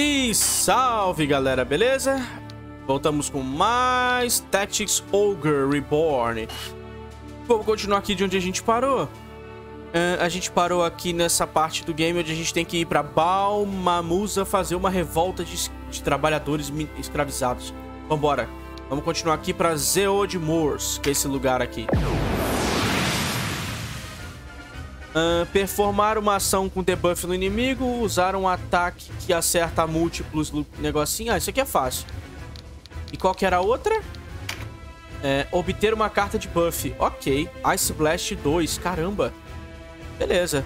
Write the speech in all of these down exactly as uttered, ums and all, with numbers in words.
E salve, galera, beleza? Voltamos com mais Tactics Ogre Reborn. Vamos continuar aqui de onde a gente parou. Uh, a gente parou aqui nessa parte do game onde a gente tem que ir pra Balmamusa fazer uma revolta de, de trabalhadores escravizados. Vambora. Vamos continuar aqui pra Xeod Moors, que é esse lugar aqui. Uh, performar uma ação com debuff no inimigo, usar um ataque que acerta múltiplos negocinho. Ah, isso aqui é fácil. E qual que era a outra? É, obter uma carta de buff. Ok, Ice Blast dois, caramba. Beleza.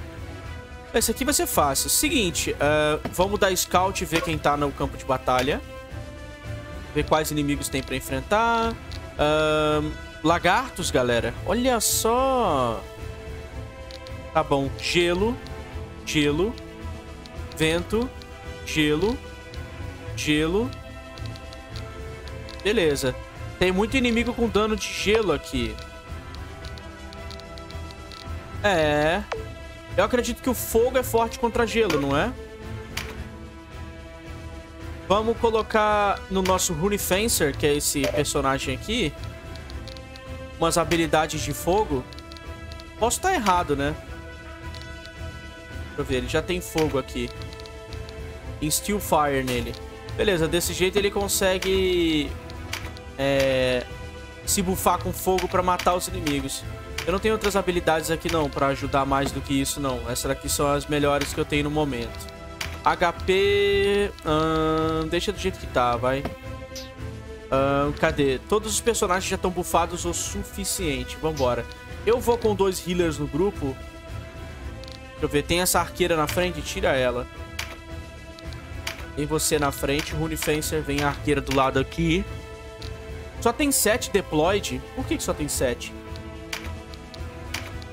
Esse aqui vai ser fácil. Seguinte, uh, vamos dar scout e ver quem tá no campo de batalha. Ver quais inimigos tem pra enfrentar. uh, Lagartos, galera. Olha só. Tá bom, gelo, gelo, vento, gelo, gelo. Beleza. Tem muito inimigo com dano de gelo aqui. É. Eu acredito que o fogo é forte contra gelo, não é? Vamos colocar no nosso Rune Fencer, que é esse personagem aqui, umas habilidades de fogo. Posso estar errado, né? Deixa eu ver, ele já tem fogo aqui. Instill Fire nele. Beleza, desse jeito ele consegue é, se bufar com fogo pra matar os inimigos. Eu não tenho outras habilidades aqui não, pra ajudar mais do que isso não. Essas aqui são as melhores que eu tenho no momento. H P... Hum, deixa do jeito que tá, vai. Hum, cadê? Todos os personagens já estão bufados o suficiente. Vambora. Eu vou com dois healers no grupo. Deixa eu ver, tem essa arqueira na frente, tira ela. Tem você na frente, Rune Fencer, vem a arqueira do lado aqui. Só tem sete deployed? Por que que só tem sete?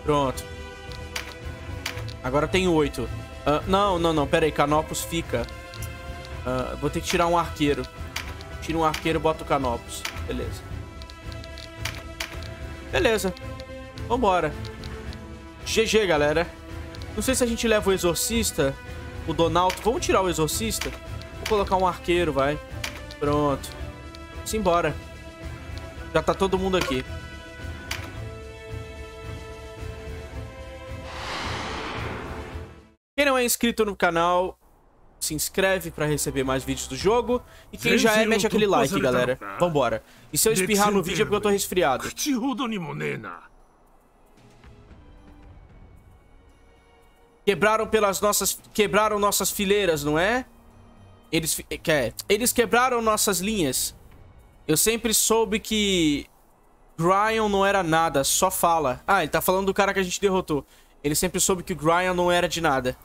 Pronto. Agora tem oito. Uh, não, não, não, pera aí, Canopus fica. Uh, vou ter que tirar um arqueiro. Tira um arqueiro e bota o Canopus. Beleza. Beleza. Vambora. G G, galera. Não sei se a gente leva o exorcista, o Ronald. Vamos tirar o exorcista? Vou colocar um arqueiro, vai. Pronto. Simbora. Já tá todo mundo aqui. Quem não é inscrito no canal, se inscreve pra receber mais vídeos do jogo. E quem já é, mete aquele like, galera. Vambora. E se eu espirrar no vídeo é porque eu tô resfriado. Quebraram pelas nossas... Quebraram nossas fileiras, não é? Eles... É. Eles quebraram nossas linhas. Eu sempre soube que... Grion não era nada, só fala. Ah, ele tá falando do cara que a gente derrotou. Ele sempre soube que o Grion não era de nada.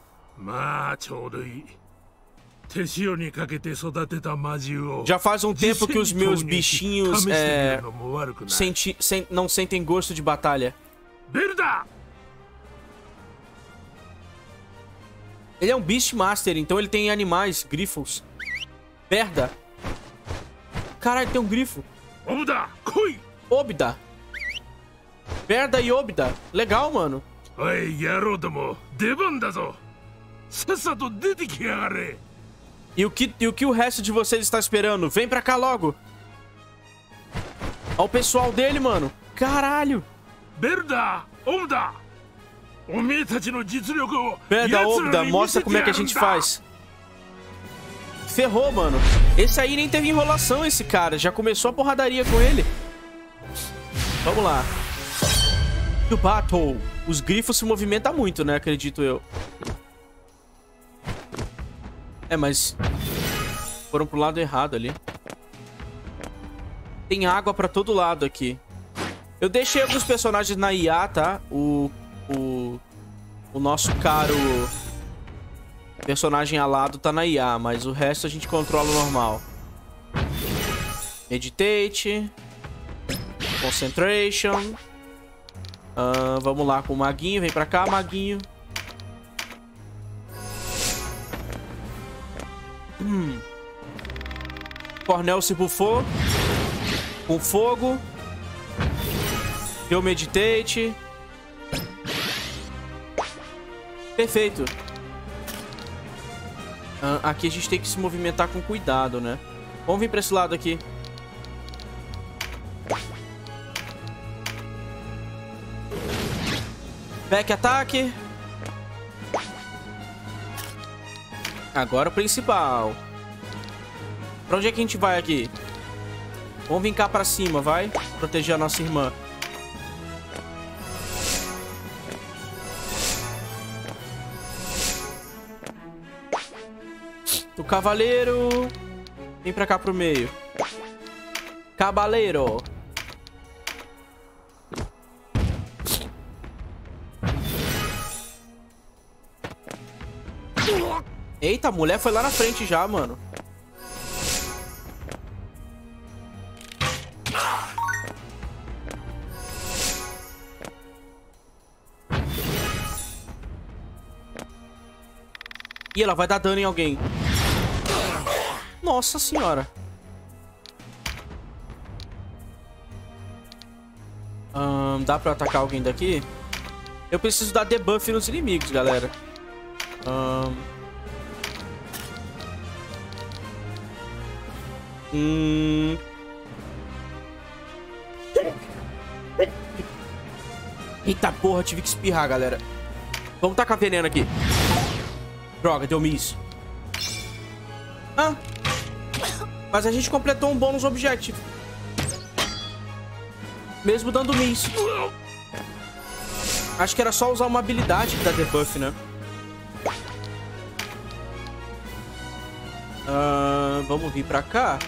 Já faz um tempo que os meus bichinhos... É, senti, sen, não sentem gosto de batalha. Berda! Ele é um Beastmaster, então ele tem animais, grifos. Berda. Caralho, tem um grifo. Obda, coi. Obda. Berda e Obda. Legal, mano. E o que, e o que o resto de vocês está esperando? Vem pra cá logo. Olha o pessoal dele, mano. Caralho. Berda, Obda. Berda, Obda, mostra como é que a gente faz. Ferrou, mano. Esse aí nem teve enrolação, esse cara. Já começou a porradaria com ele. Vamos lá. Do battle. Os grifos se movimentam muito, né? Acredito eu. É, mas... Foram pro lado errado ali. Tem água pra todo lado aqui. Eu deixei alguns personagens na I A, tá? O... O, o nosso caro personagem alado tá na I A, mas o resto a gente controla o normal. Meditate. Concentration. Uh, vamos lá com o maguinho. Vem pra cá, maguinho. Hum. Cornel se bufou. Com fogo. Eu meditate. Perfeito. Aqui a gente tem que se movimentar com cuidado, né? Vamos vir pra esse lado aqui. Back ataque. Agora o principal. Pra onde é que a gente vai aqui? Vamos vir cá pra cima, vai? Proteger a nossa irmã. O cavaleiro... Vem pra cá pro meio. Cavaleiro. Eita, a mulher foi lá na frente já, mano. E ela vai dar dano em alguém. Nossa senhora. Hum, dá pra atacar alguém daqui? Eu preciso dar debuff nos inimigos, galera. Hum... Eita porra, tive que espirrar, galera. Vamos tacar veneno aqui. Droga, deu miss. Ah... Mas a gente completou um bônus objetivo. Mesmo dando miss. Acho que era só usar uma habilidade que dá debuff, né? Uh, vamos vir pra cá.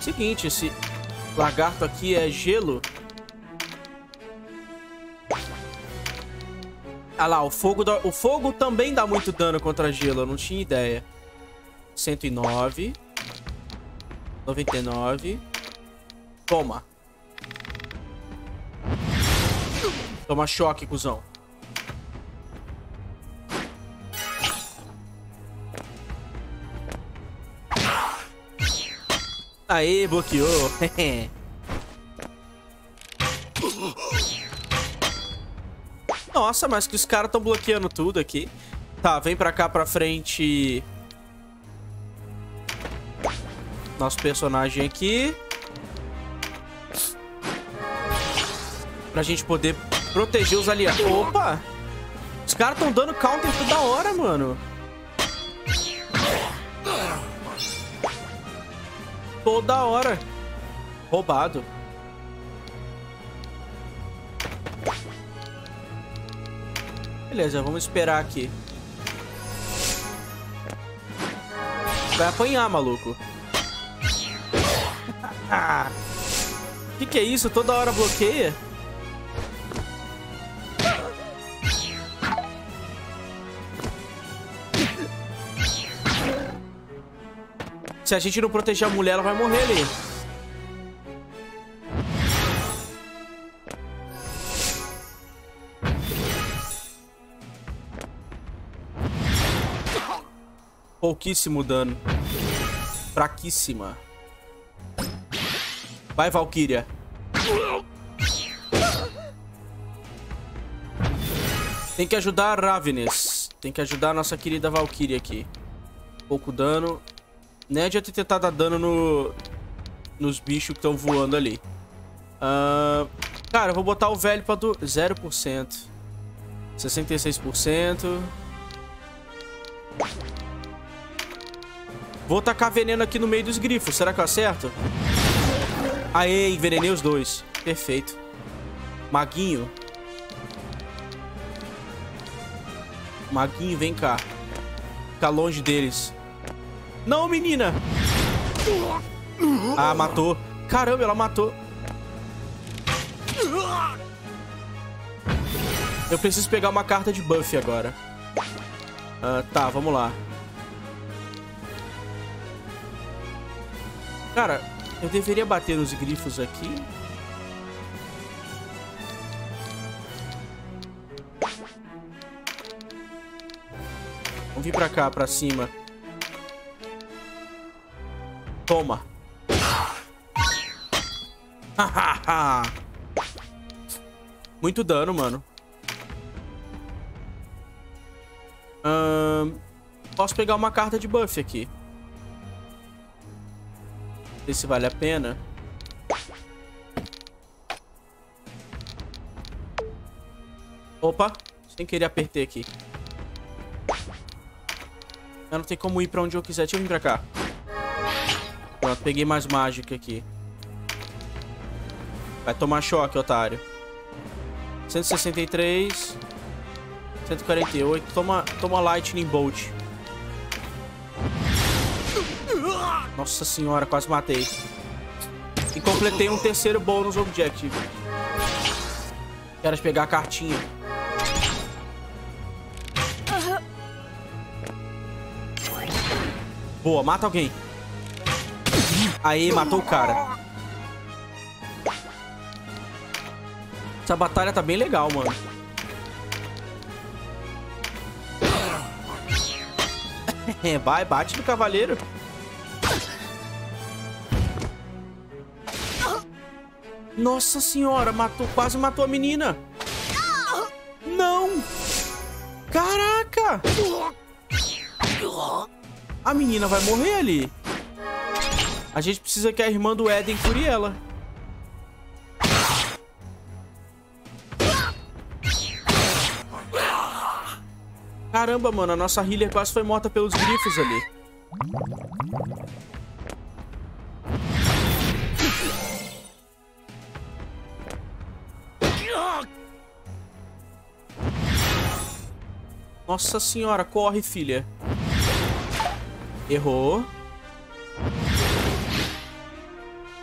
Seguinte, esse lagarto aqui é gelo. Ah lá, o fogo, do... o fogo também dá muito dano contra gelo. Eu não tinha ideia. cento e nove. noventa e nove. Toma. Toma choque, cuzão. Aê, bloqueou. Nossa, mas que os caras estão bloqueando tudo aqui. Tá, vem pra cá pra frente. Nosso personagem aqui. Pra gente poder proteger os aliados. Opa! Os caras estão dando counter toda hora, mano. Toda hora. Roubado. Beleza, vamos esperar aqui. Vai apanhar, maluco. Ah, que que é isso? Toda hora bloqueia? Se a gente não proteger a mulher, ela vai morrer ali. Pouquíssimo dano. Fraquíssima. Vai, Valkyria. Tem que ajudar a Ravenis. Tem que ajudar a nossa querida Valkyria aqui. Pouco dano. Nem adianta tentar dar dano no... nos bichos que estão voando ali. Uh... Cara, eu vou botar o velho pra do... zero por cento. sessenta e seis por cento. Vou tacar veneno aqui no meio dos grifos. Será que eu acerto? Aê, envenenei os dois. Perfeito. Maguinho. Maguinho, vem cá. Fica longe deles. Não, menina! Ah, matou. Caramba, ela matou. Eu preciso pegar uma carta de buff agora. Ah, tá, vamos lá. Cara... Eu deveria bater nos grifos aqui. Vamos vir pra cá, pra cima. Toma. Muito dano, mano. Hum... posso pegar uma carta de buff aqui. Não sei se vale a pena. Opa, sem querer apertei aqui. Eu não tenho como ir pra onde eu quiser. Deixa eu vir pra cá. Pronto, peguei mais mágica aqui. Vai tomar choque, otário. cento e sessenta e três. cento e quarenta e oito. Toma, toma Lightning Bolt. Nossa senhora, quase matei. E completei um terceiro bônus objective. Quero pegar a cartinha. Boa, mata alguém. Aí, matou o cara. Essa batalha tá bem legal, mano. Vai, bate no cavaleiro. Nossa senhora, matou, quase matou a menina. Não! Caraca! A menina vai morrer ali. A gente precisa que a irmã do Éden cure ela. Caramba, mano, a nossa healer quase foi morta pelos grifos ali. Nossa senhora, corre, filha. Errou.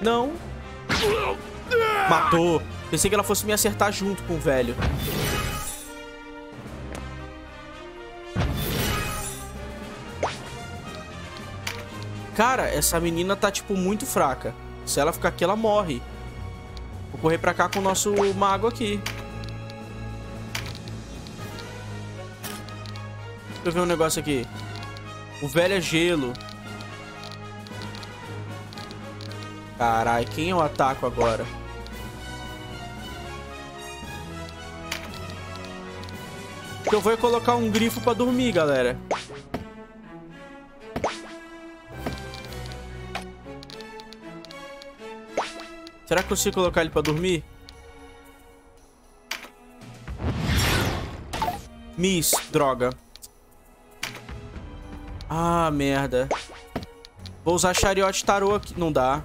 Não. Matou. Pensei que ela fosse me acertar junto com o velho. Cara, essa menina tá, tipo, muito fraca. Se ela ficar aqui, ela morre. Vou correr pra cá com o nosso mago aqui. Deixa eu ver um negócio aqui. O velho é gelo. Carai, quem eu ataco agora? Eu vou colocar um grifo pra dormir, galera. Será que eu consigo colocar ele pra dormir? Miss, droga. Ah, merda. Vou usar Xariot Tarô aqui. Não dá.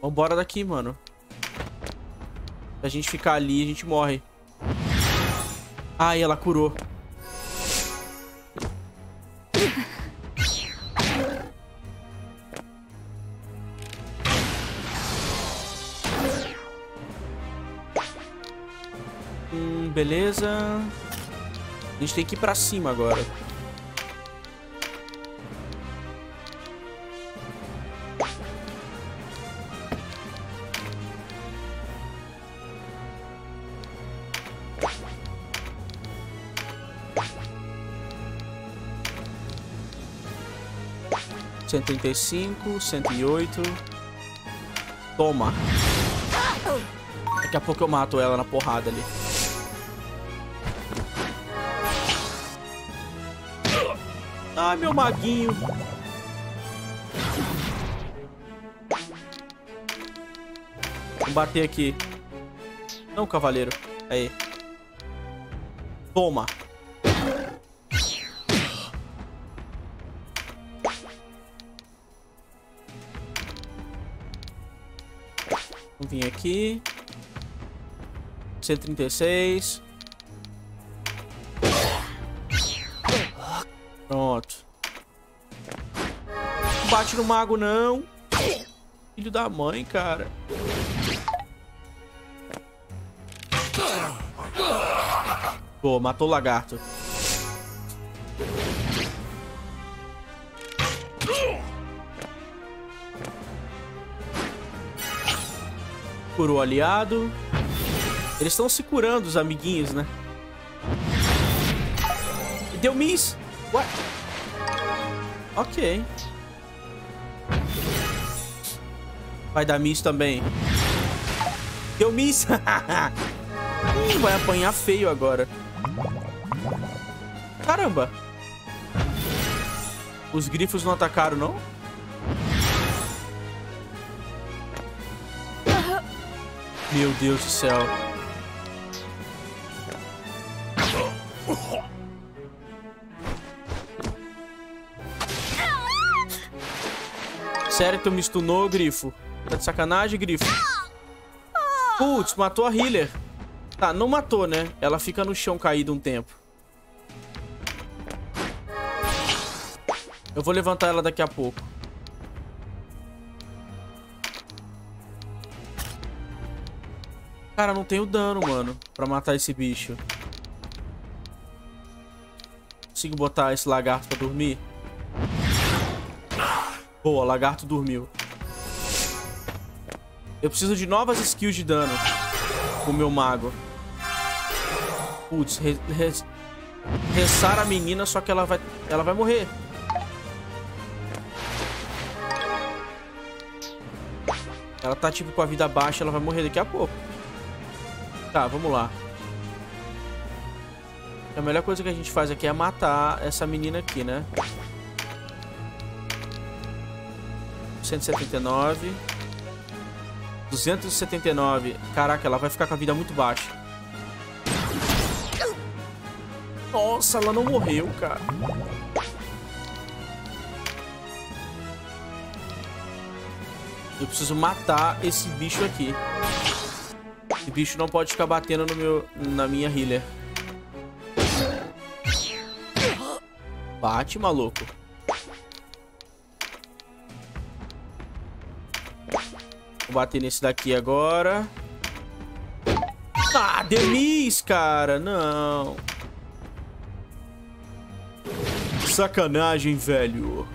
Vambora daqui, mano. Se a gente ficar ali, a gente morre. Ai, ela curou. Hum, beleza. A gente tem que ir pra cima agora. cento e trinta e cinco, cento e oito. Toma. Daqui a pouco eu mato ela na porrada ali. Ai, meu maguinho. Vou bater aqui. Não, cavaleiro. Aí. Toma. Vim aqui. cento e trinta e seis. Pronto. Não bate no mago, não. Filho da mãe, cara. Pô, matou o lagarto. Curou o aliado. Eles estão se curando, os amiguinhos, né? Deu miss. What? Ok. Vai dar miss também. Deu miss. Hum, vai apanhar feio agora. Caramba. Os grifos não atacaram, não? Meu Deus do céu. Sério que tu me stunou, grifo? Tá de sacanagem, grifo? Putz, matou a healer. Tá, não matou, né? Ela fica no chão caída um tempo. Eu vou levantar ela daqui a pouco. Cara, não tenho dano, mano, pra matar esse bicho. Consigo botar esse lagarto pra dormir? Boa, lagarto dormiu. Eu preciso de novas skills de dano com o meu mago. Putz, re re ressar a menina, só que ela vai, ela vai morrer. Ela tá tipo com a vida baixa, ela vai morrer daqui a pouco. Tá, vamos lá. A melhor coisa que a gente faz aqui é matar essa menina aqui, né? cento e setenta e nove. duzentos e setenta e nove. Caraca, ela vai ficar com a vida muito baixa. Nossa, ela não morreu, cara. Eu preciso matar esse bicho aqui. Esse bicho não pode ficar batendo no meu, na minha healer. Bate, maluco. Vou bater nesse daqui agora. Ah, Demis, cara. Não. Sacanagem, velho.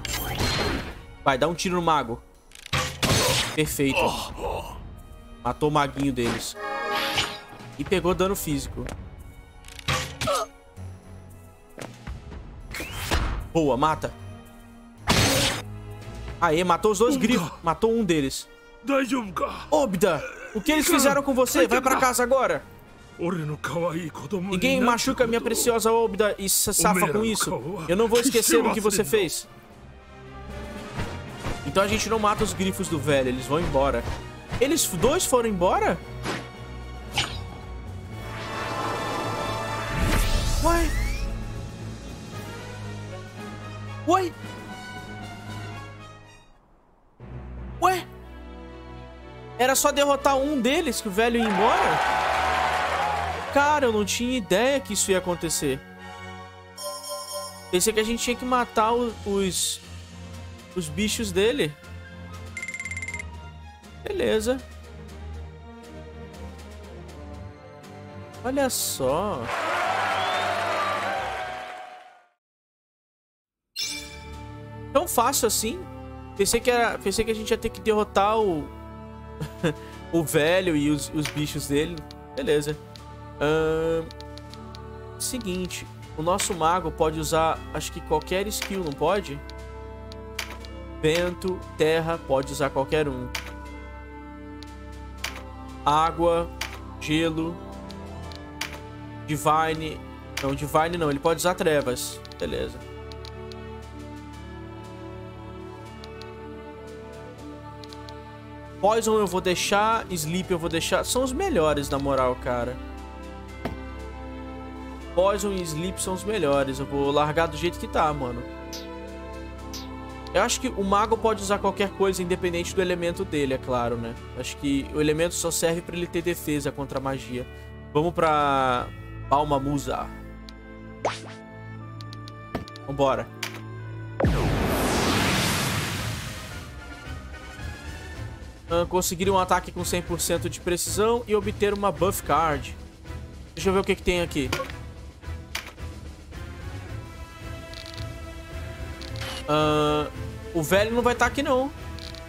Vai, dá um tiro no mago. Perfeito. Matou o maguinho deles. E pegou dano físico. Boa, mata. Aê, matou os dois grifos. Matou um deles. Obda, o que eles fizeram com você? Vai pra casa agora. Ninguém machuca minha preciosa Obda e se safa com isso. Eu não vou esquecer o que você fez. Então a gente não mata os grifos do velho. Eles vão embora. Eles dois foram embora? Uai. Uai. Ué. Era só derrotar um deles que o velho ia embora? Cara, eu não tinha ideia que isso ia acontecer. Pensei que a gente tinha que matar os... os... os bichos dele. Beleza. Olha só. Tão fácil assim. Pensei que, era, pensei que a gente ia ter que derrotar o o velho e os, os bichos dele. Beleza. Hum... Seguinte. O nosso mago pode usar, acho que qualquer skill, não pode? Vento, terra, pode usar qualquer um. Água, gelo, divine. Não, divine não, ele pode usar trevas. Beleza. Poison eu vou deixar, sleep eu vou deixar. São os melhores, na moral, cara. Poison e sleep são os melhores. Eu vou largar do jeito que tá, mano. Eu acho que o mago pode usar qualquer coisa, independente do elemento dele, é claro, né? Acho que o elemento só serve pra ele ter defesa contra a magia. Vamos pra Balmamusa. Vambora. Conseguir um ataque com cem por cento de precisão e obter uma buff card. Deixa eu ver o que, que tem aqui. Ahn... Uh... O velho não vai estar aqui, não.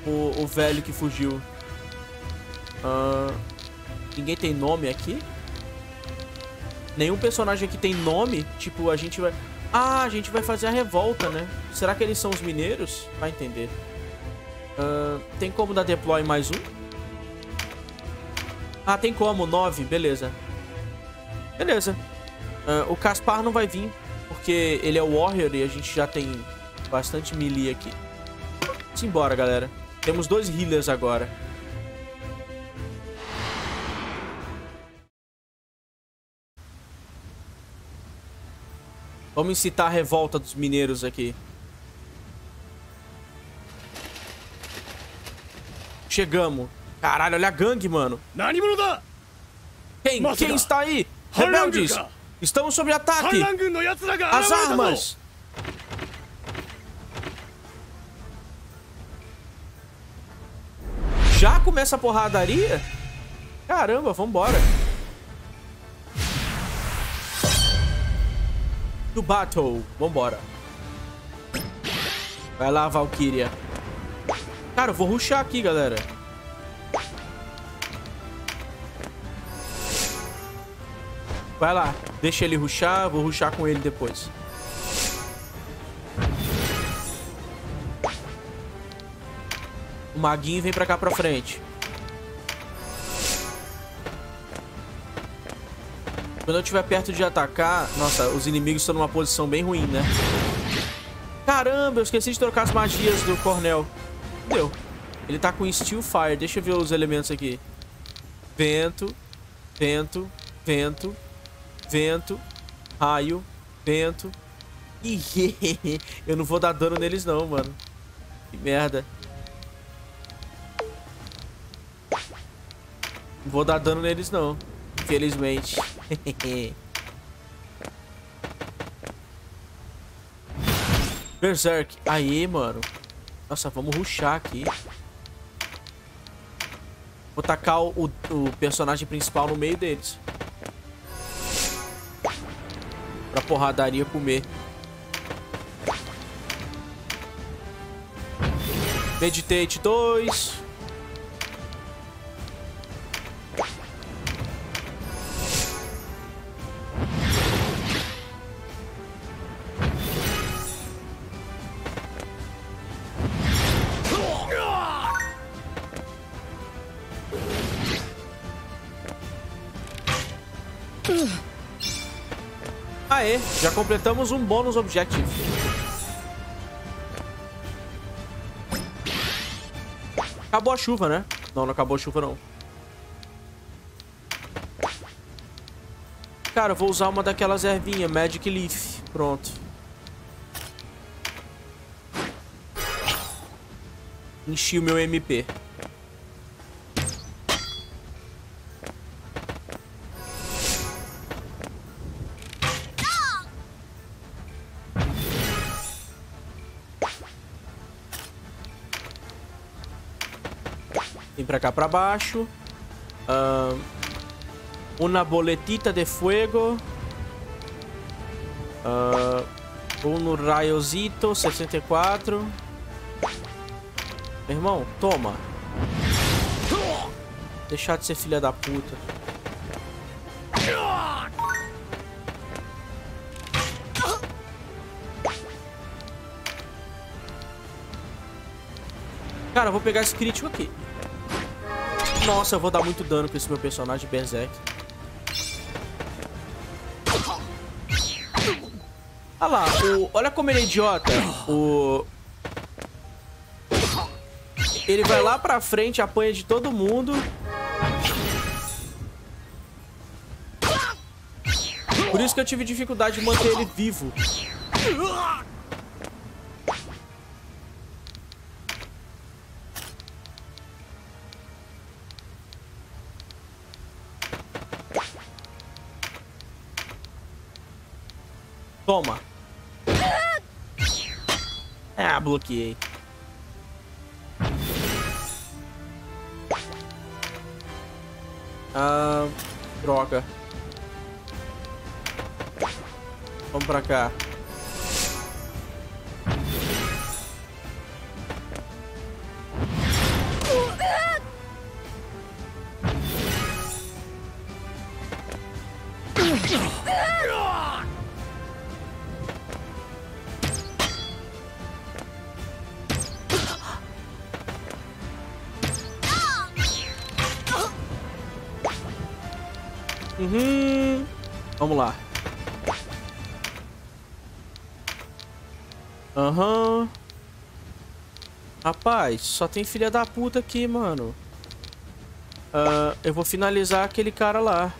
O, o velho que fugiu. Uh, ninguém tem nome aqui? Nenhum personagem aqui tem nome? Tipo, a gente vai... Ah, a gente vai fazer a revolta, né? Será que eles são os mineiros? Vai entender. Uh, tem como dar deploy mais um? Ah, tem como. nove. Beleza. Beleza. Uh, o Caspar não vai vir, porque ele é o Warrior e a gente já tem bastante melee aqui. Simbora, galera. Temos dois healers agora. Vamos incitar a revolta dos mineiros aqui. Chegamos. Caralho, olha a gangue, mano. Quem? Quem está aí? Rebeldes! Estamos sob ataque! As armas! Já começa a porradaria? Caramba, vambora. Do battle. Vambora. Vai lá, Valkyria. Cara, eu vou rushar aqui, galera. Vai lá. Deixa ele rushar. Vou rushar com ele depois. O maguinho vem pra cá pra frente. Quando eu estiver perto de atacar... Nossa, os inimigos estão numa posição bem ruim, né? Caramba, eu esqueci de trocar as magias do Cornel. Deu. Ele tá com Steel Fire. Deixa eu ver os elementos aqui. Vento. Vento. Vento. Vento. Raio. Vento. Ih, eu não vou dar dano neles não, mano. Que merda. Não vou dar dano neles não. Infelizmente. Berserk. Aê, mano. Nossa, vamos rushar aqui. Vou tacar o, o personagem principal no meio deles. Pra porradaria comer. Meditate dois. Aê, já completamos um bônus objetivo. Acabou a chuva, né? Não, não acabou a chuva, não. Cara, eu vou usar uma daquelas ervinhas, Magic Leaf. Pronto. Enchi o meu M P. Pra cá, pra baixo. Uh, uma boletita de fuego. Uh, um raiozito, sessenta e quatro. Meu irmão, toma. Deixar de ser filha da puta. Cara, eu vou pegar esse crítico aqui. Nossa, eu vou dar muito dano com esse meu personagem Berserk. Olha lá, o... olha como ele é idiota. O... Ele vai lá pra frente, apanha de todo mundo. Por isso que eu tive dificuldade de manter ele vivo. Toma. Ah, bloqueei. Ah, droga. Vamos pra cá. Uhum. Vamos lá. Aham. Uhum. Rapaz, só tem filha da puta aqui, mano. Uh, eu vou finalizar aquele cara lá.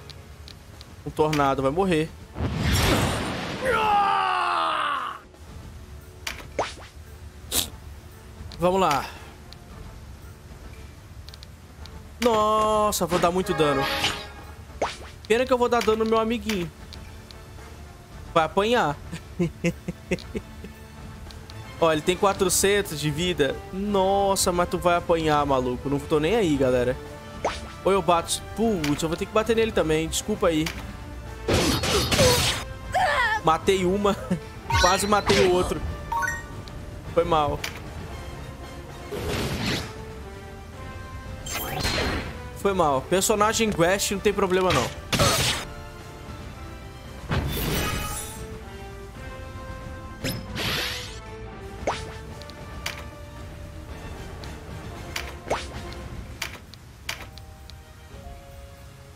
Um tornado vai morrer. Vamos lá. Nossa, vou dar muito dano. Pena que eu vou dar dano no meu amiguinho. Vai apanhar. Ó, ele tem quatrocentos de vida. Nossa, mas tu vai apanhar, maluco. Não tô nem aí, galera. Ou eu bato... Putz, eu vou ter que bater nele também. Desculpa aí. Matei uma. Quase matei o outro. Foi mal. Foi mal. Personagem quest não tem problema, não.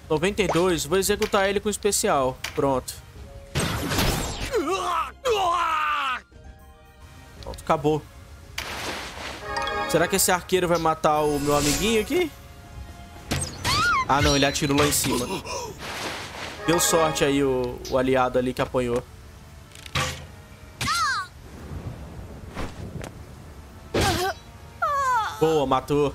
noventa e dois. Vou executar ele com especial. Pronto. Pronto, acabou. Será que esse arqueiro vai matar o meu amiguinho aqui? Ah, não. Ele atirou lá em cima. Deu sorte aí o, o aliado ali que apanhou. Boa, matou.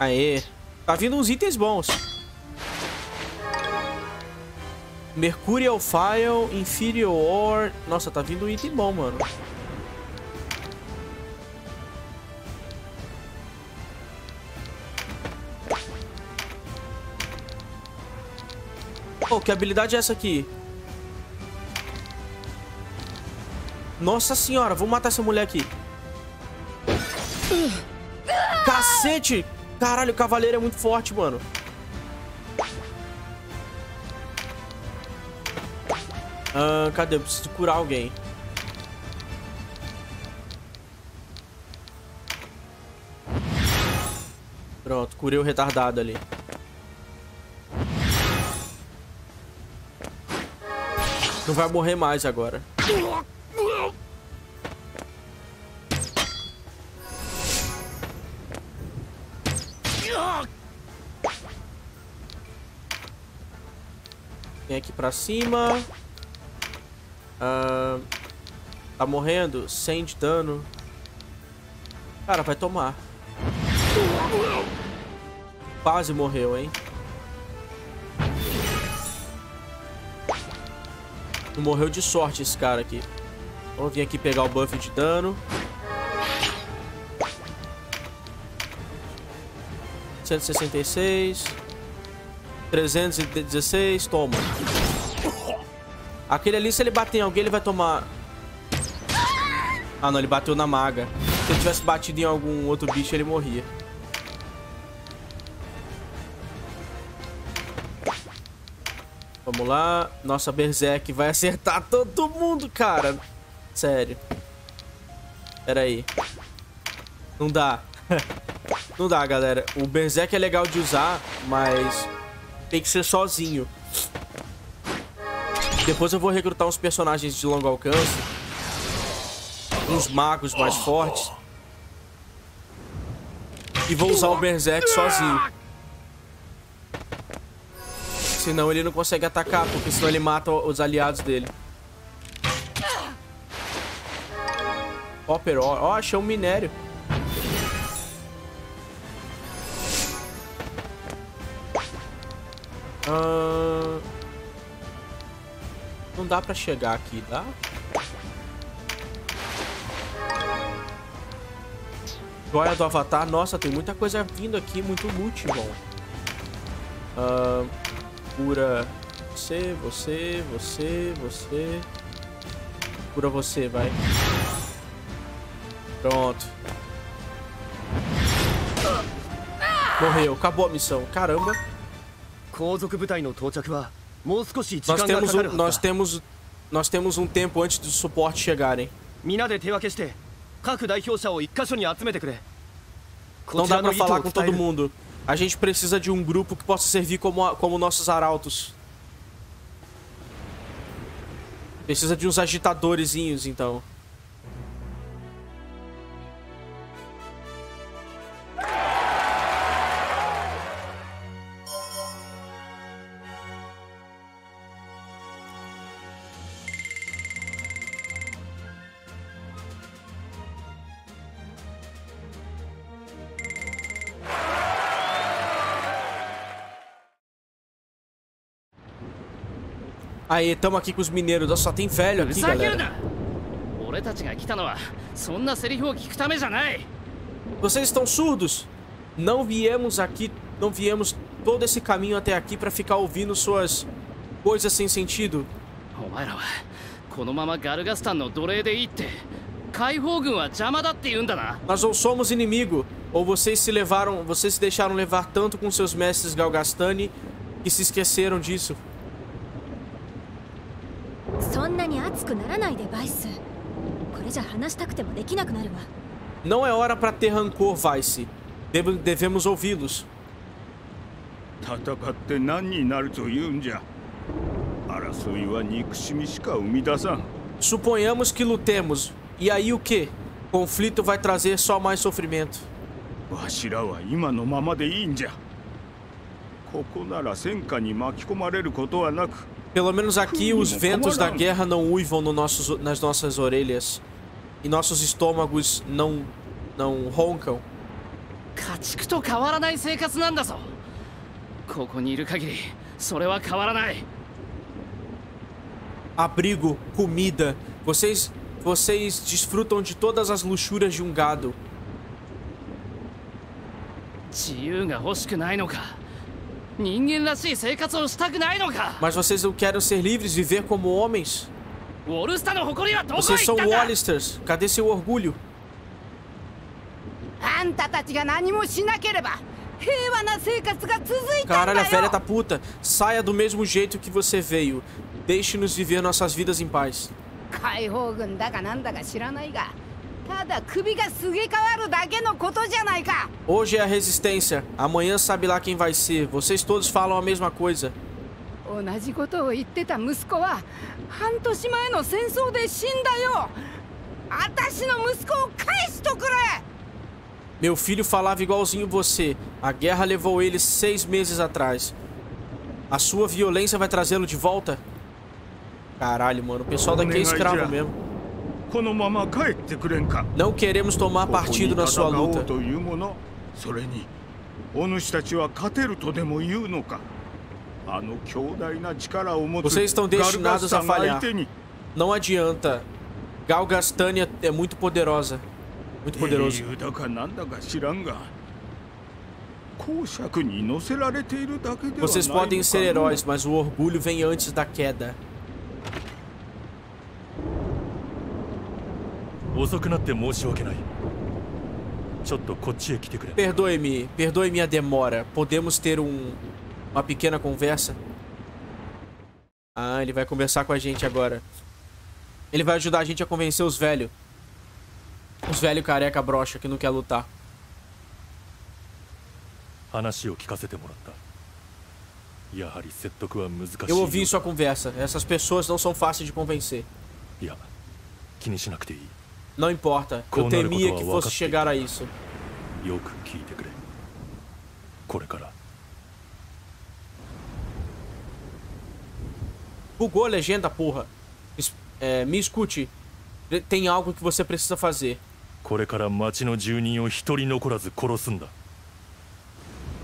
Aê. Tá vindo uns itens bons. Mercurial File, Inferior Ore. Nossa, tá vindo um item bom, mano. Oh, que habilidade é essa aqui? Nossa senhora, vou matar essa mulher aqui. Cacete! Caralho, o cavaleiro é muito forte, mano. Ah, cadê? Eu preciso curar alguém. Pronto, curei o retardado ali. Não vai morrer mais agora. Vem aqui pra cima. Ah, tá morrendo? cem de dano. Cara, vai tomar. Quase morreu, hein? Não morreu de sorte esse cara aqui. Vamos vir aqui pegar o buff de dano. cento e sessenta e seis. trezentos e dezesseis. Toma. Aquele ali, se ele bater em alguém, ele vai tomar... Ah, não. Ele bateu na maga. Se ele tivesse batido em algum outro bicho, ele morria. Vamos lá. Nossa, Berserk vai acertar todo mundo, cara. Sério. Pera aí. Não dá. Não dá, galera. O Berserk é legal de usar, mas... tem que ser sozinho. Depois eu vou recrutar uns personagens de longo alcance. Uns magos mais fortes. E vou usar o Berserk sozinho. Senão ele não consegue atacar, porque senão ele mata os aliados dele. Copper Ore. Ó, achei um minério. Uh... Não dá pra chegar aqui, dá? Joia do Avatar. Nossa, tem muita coisa vindo aqui. Muito loot, bom. Uh... Cura você, você, você, você. Cura você, vai. Pronto. Morreu. Acabou a missão. Caramba. Nós temos, um, nós, temos, nós temos um tempo antes do suporte chegarem. Não dá pra falar com todo mundo. A gente precisa de um grupo que possa servir como, como nossos arautos. Precisa de uns agitadorzinhos, então. Aí, tamo aqui com os mineiros. Nossa, só tem velho aqui, galera. Vocês estão surdos? Não viemos aqui, não viemos todo esse caminho até aqui pra ficar ouvindo suas coisas sem sentido. Nós ou somos inimigo, ou vocês se levaram, vocês se deixaram levar tanto com seus mestres Galgastani que se esqueceram disso. Não é hora para ter rancor, Vyce. Deve, devemos ouvi-los. Suponhamos que lutemos. E aí o que? Conflito vai trazer só mais sofrimento. Pelo menos aqui os ventos da guerra não uivam no nossos, nas nossas orelhas. E nossos estômagos não, não roncam. Abrigo, comida. Vocês, vocês desfrutam de todas as luxúrias de um gado. Mas vocês não querem ser livres, viver como homens? Vocês são Walisters. Cadê seu orgulho? Caralho, a velha tá puta. Saia do mesmo jeito que você veio. Deixe-nos viver nossas vidas em paz. Hoje é a resistência. Amanhã sabe lá quem vai ser. Vocês todos falam a mesma coisa. Meu filho falava igualzinho você. A guerra levou ele seis meses atrás. A sua violência vai trazê-lo de volta? Caralho, mano. O pessoal daqui é escravo mesmo. Não queremos tomar partido na sua luta. Vocês estão destinados a falhar. Não adianta. Galgastania é muito poderosa. Muito poderoso. Vocês podem ser heróis, mas o orgulho vem antes da queda. Perdoe-me, perdoe-me a demora. Podemos ter um, uma pequena conversa? Ah, ele vai conversar com a gente agora. Ele vai ajudar a gente a convencer os velhos. Os velhos careca broxa que não quer lutar. Eu ouvi sua conversa. Essas pessoas não são fáceis de convencer. Não importa, eu temia que fosse chegar a isso. Bugou a legenda, porra. É, me escute. Tem algo que você precisa fazer.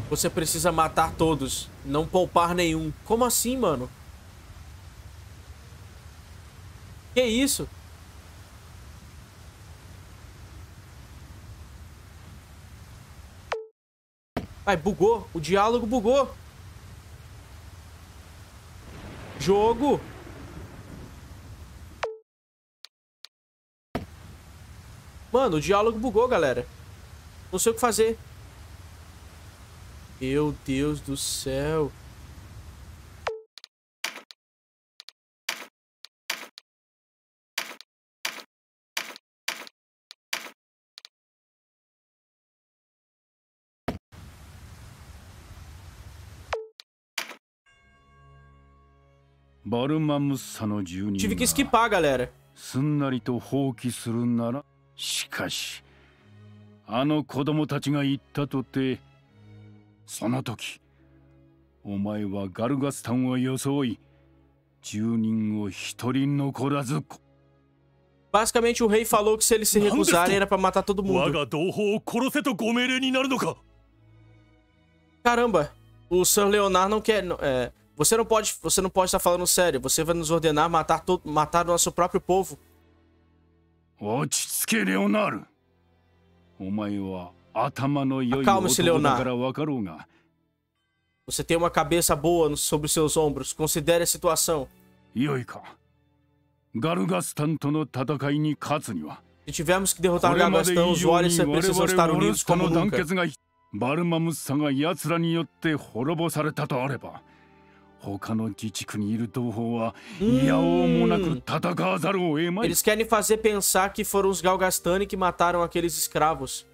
Você precisa matar todos, não poupar nenhum. Como assim, mano? Que isso? Ai, bugou. O diálogo bugou. Jogo. Mano, o diálogo bugou, galera. Não sei o que fazer. Meu Deus do céu. Tive que esquipar, galera. Basicamente, o rei falou que se eles se recusarem era pra matar todo mundo. Caramba, o Sir Leonardo não quer... É... Você não pode, você não pode estar falando sério. Você vai nos ordenar matar todo, matar nosso próprio povo. Acalme-se, Leonardo. Você tem uma cabeça boa sobre os seus ombros. Considere a situação. Se tivermos que derrotar o Galgastão, os Walister precisam estar unidos como nunca. Hum. Eles querem fazer pensar que foram os Galgastani que mataram aqueles escravos,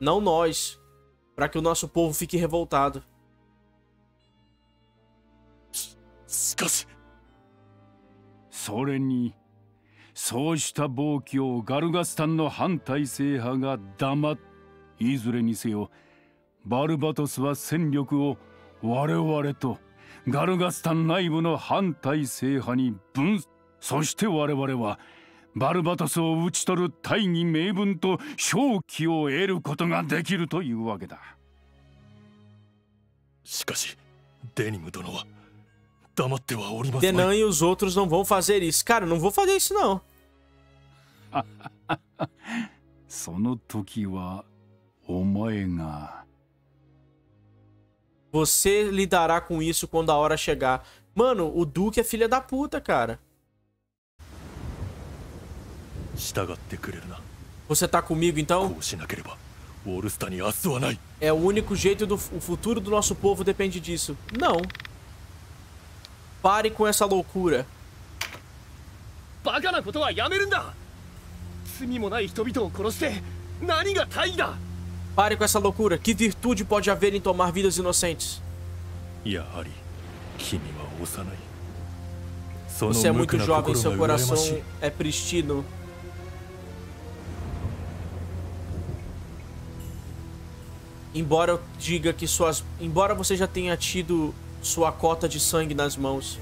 não nós, para que o nosso povo fique revoltado. Denam e os outros não vão fazer isso. Cara, não vou fazer isso, não. Você lidará com isso quando a hora chegar. Mano, o Duque é filha da puta, cara. Você tá comigo, então? É o único jeito do... O futuro do nosso povo depende disso. Não. Pare com essa loucura. Pare com essa loucura. Que virtude pode haver em tomar vidas inocentes? Você é muito jovem, seu coração é pristino. Embora eu diga que suas... Embora você já tenha tido sua cota de sangue nas mãos.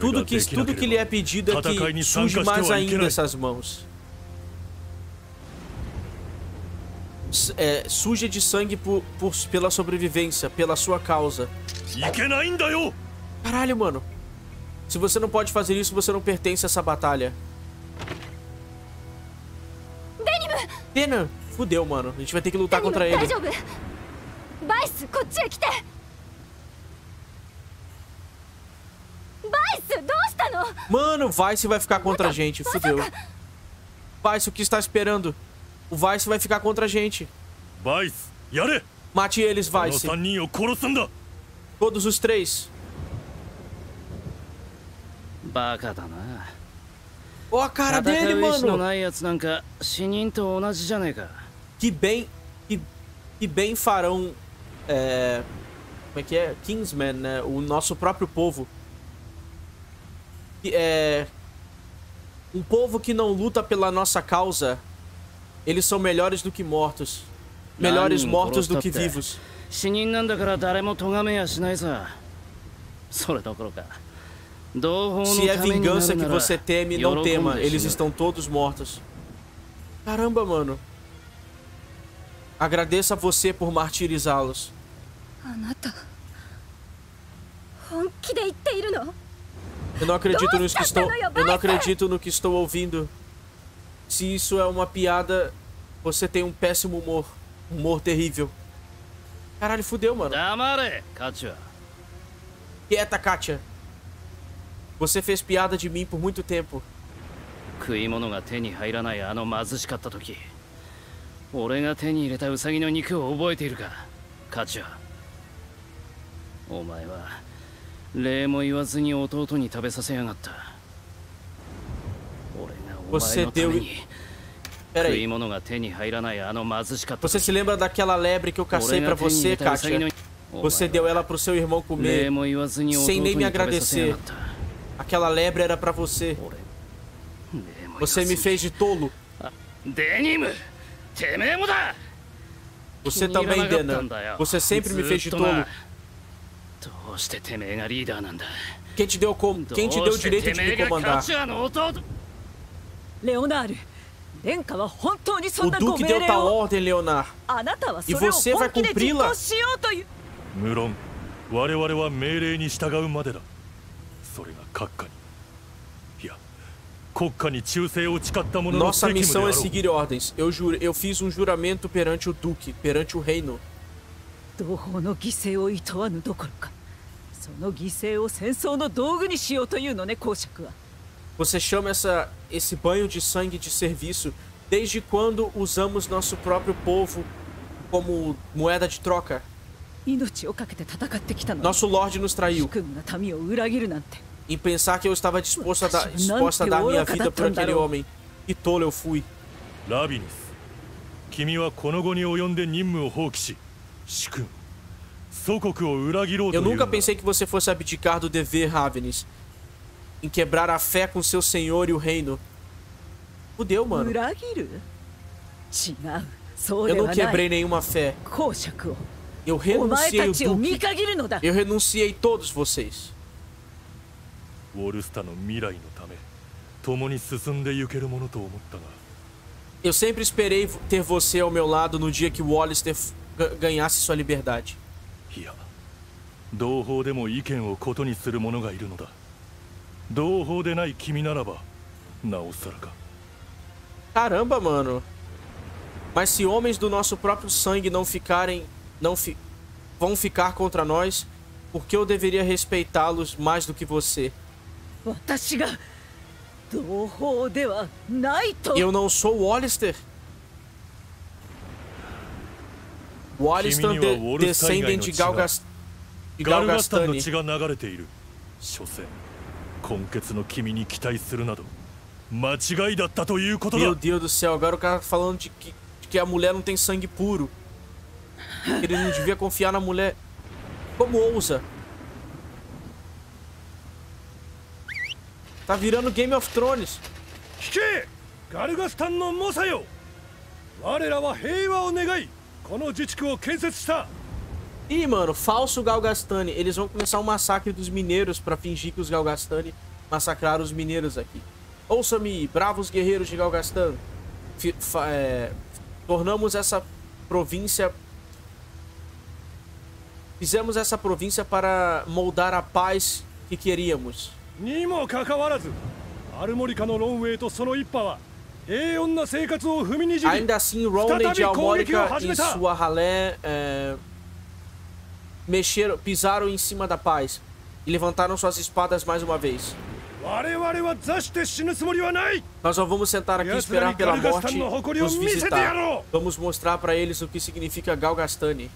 Tudo que, tudo que lhe é pedido é que suje mais ainda essas mãos. É, suja de sangue por, por, pela sobrevivência, pela sua causa. Caralho, mano. Se você não pode fazer isso, você não pertence a essa batalha. Dena, fudeu, mano. A gente vai ter que lutar contra ele. Vyce, mano, o Vyce vai ficar contra a gente. Fudeu. Vyce, o que está esperando? O Vyce vai ficar contra a gente. Mate eles, Vyce. Todos os três. Ó, oh, a cara dele, mano. Que bem... Que, que bem farão... É, como é que é? Kingsman, né? O nosso próprio povo. Que, é, um povo que não luta pela nossa causa... Eles são melhores do que mortos. Melhores mortos do que vivos. Se é vingança que você teme, não tema. Eles estão todos mortos. Caramba, mano. Agradeça a você por martirizá-los. Eu não acredito no que estou... Eu não acredito no que estou ouvindo. Se isso é uma piada, você tem um péssimo humor. Humor terrível. Caralho, fudeu, mano. Quieta, Kátia. Você fez piada de mim por muito tempo. Você deu... Peraí. Você se lembra daquela lebre que eu cacei pra você, Kátia? Você deu ela pro seu irmão comer, sem nem me agradecer. Aquela lebre era pra você. Você me fez de tolo. Você também, Dena. Você sempre me fez de tolo. Quem te deu, com... Quem te deu o direito de me comandar? Leonardo, o Duque deu tal ordem, Leonardo. E você vai cumpri-la? Nossa missão é seguir ordens. Eu juro, eu fiz um juramento perante o Duque, perante o reino. Você chama essa, esse banho de sangue de serviço? Desde quando usamos nosso próprio povo como moeda de troca? Nosso Lorde nos traiu. Em pensar que eu estava disposto a dar, disposta a dar minha vida por aquele homem. E tolo eu fui. Ravenis, eu nunca pensei que você fosse abdicar do dever, Ravenis, em quebrar a fé com seu senhor e o reino. Fudeu, mano. Eu não quebrei nenhuma fé. Eu renunciei o Duque. Eu renunciei todos vocês. Eu sempre esperei ter você ao meu lado no dia que o Walister ganhasse sua liberdade. Caramba, mano. Mas se homens do nosso próprio sangue não ficarem... Não fi, vão ficar contra nós, por que eu deveria respeitá-los mais do que você? Eu não sou o Walister. Walister de, descendem de Galgastania. Galgastania. Meu Deus do céu, agora o cara tá falando de que, de que a mulher não tem sangue puro. Que ele não devia confiar na mulher. Como ousa? Tá virando Game of Thrones. Ih, mano, falso Galgastani. Eles vão começar um massacre dos mineiros pra fingir que os Galgastani massacraram os mineiros aqui. Ouça-me, bravos guerreiros de Galgastan. É, tornamos essa província... Fizemos essa província para moldar a paz que queríamos. Ainda assim, Ronald e Almonica e sua ralé é, mexeram, pisaram em cima da paz e levantaram suas espadas mais uma vez. Nós só vamos sentar aqui e esperar pela morte nos visitar. Vamos mostrar para eles o que significa Galgastani.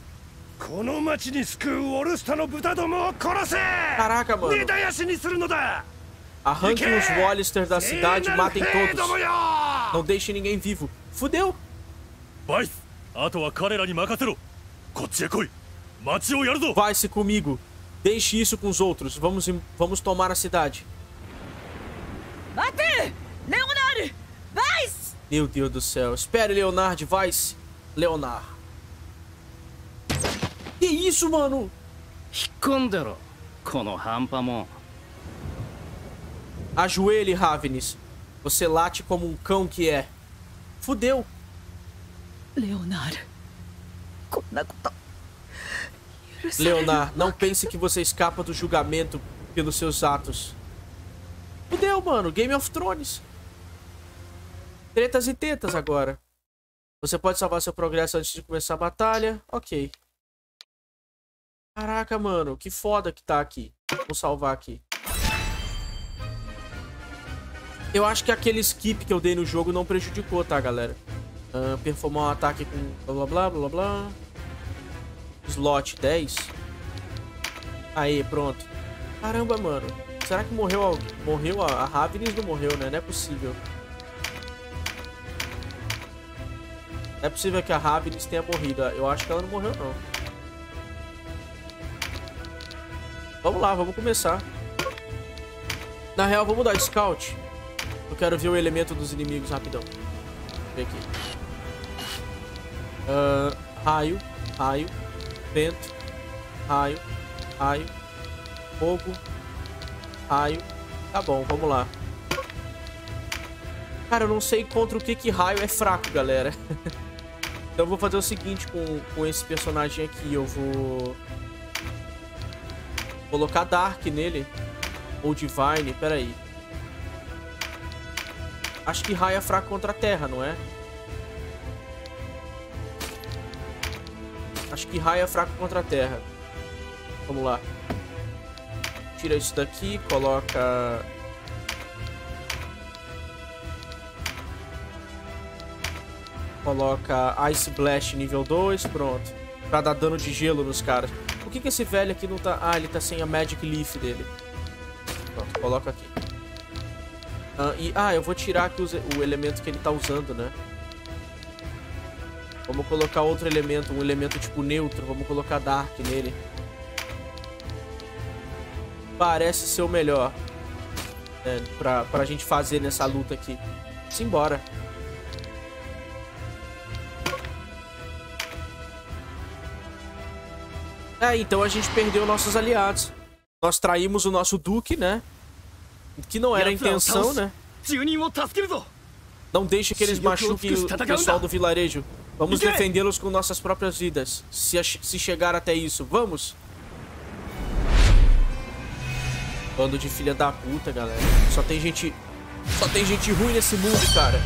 Caraca, mano. Arranquem os Walister da cidade e matem todos. Não deixe ninguém vivo. Fudeu. Vyce comigo. Deixe isso com os outros. Vamos, vamos tomar a cidade. Bate! Leonardo! Vyce! Meu Deus do céu. Espere, Leonardo. Vyce. Leonardo. Que isso, mano? Ajoelhe, Ravenis. Você late como um cão que é. Fudeu. Leonardo. Leonardo, não pense que você escapa do julgamento pelos seus atos. Fudeu, mano. Game of Thrones. Tretas e tetas agora. Você pode salvar seu progresso antes de começar a batalha. Ok. Caraca, mano, que foda que tá aqui. Vou salvar aqui. Eu acho que aquele skip que eu dei no jogo não prejudicou, tá, galera? Uh, performar um ataque com blá blá blá blá blá. Slot dez. Aí, pronto. Caramba, mano. Será que morreu alguém? Morreu a, a Ravenis? Não morreu, né? Não é possível. Não é possível que a Ravenis tenha morrido. Eu acho que ela não morreu, não. Vamos lá, vamos começar. Na real, vamos dar de scout. Eu quero ver o elemento dos inimigos rapidão. Vem aqui. Uh, raio, raio, vento, raio, raio, fogo, raio. Tá bom, vamos lá. Cara, eu não sei contra o que que raio é fraco, galera. Então eu vou fazer o seguinte com, com esse personagem aqui. Eu vou colocar Dark nele. Ou Divine, peraí. Acho que raio é fraco contra a terra, não é? Acho que raio é fraco contra a terra. Vamos lá. Tira isso daqui, coloca... Coloca Ice Blast nível dois, pronto. Pra dar dano de gelo nos caras. Por que que esse velho aqui não tá... Ah, ele tá sem a Magic Leaf dele. Pronto, coloca aqui. Ah, e... ah eu vou tirar aqui os... o elemento que ele tá usando, né? Vamos colocar outro elemento, um elemento tipo neutro. Vamos colocar Dark nele. Parece ser o melhor, né, pra, pra gente fazer nessa luta aqui. Simbora. É, então a gente perdeu nossos aliados. Nós traímos o nosso duque, né? Que não era a intenção, né? Não deixe que eles machuquem o pessoal do vilarejo. Vamos defendê-los com nossas próprias vidas. Se, se chegar até isso, vamos! Bando de filha da puta, galera. Só tem gente... Só tem gente ruim nesse mundo, cara.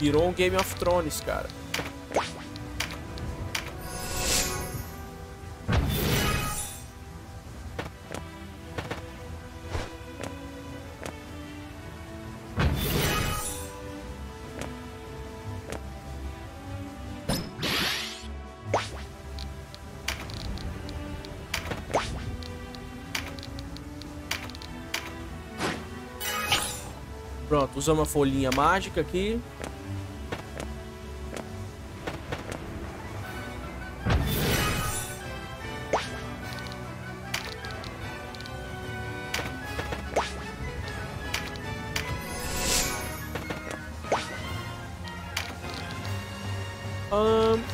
Virou um Game of Thrones, cara. Pronto, usamos uma folhinha mágica aqui.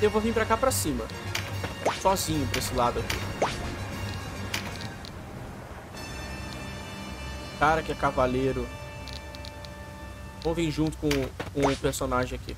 Eu vou vir pra cá pra cima. Sozinho pra esse lado aqui. Cara que é cavaleiro. Vamos vir junto com, com o personagem aqui.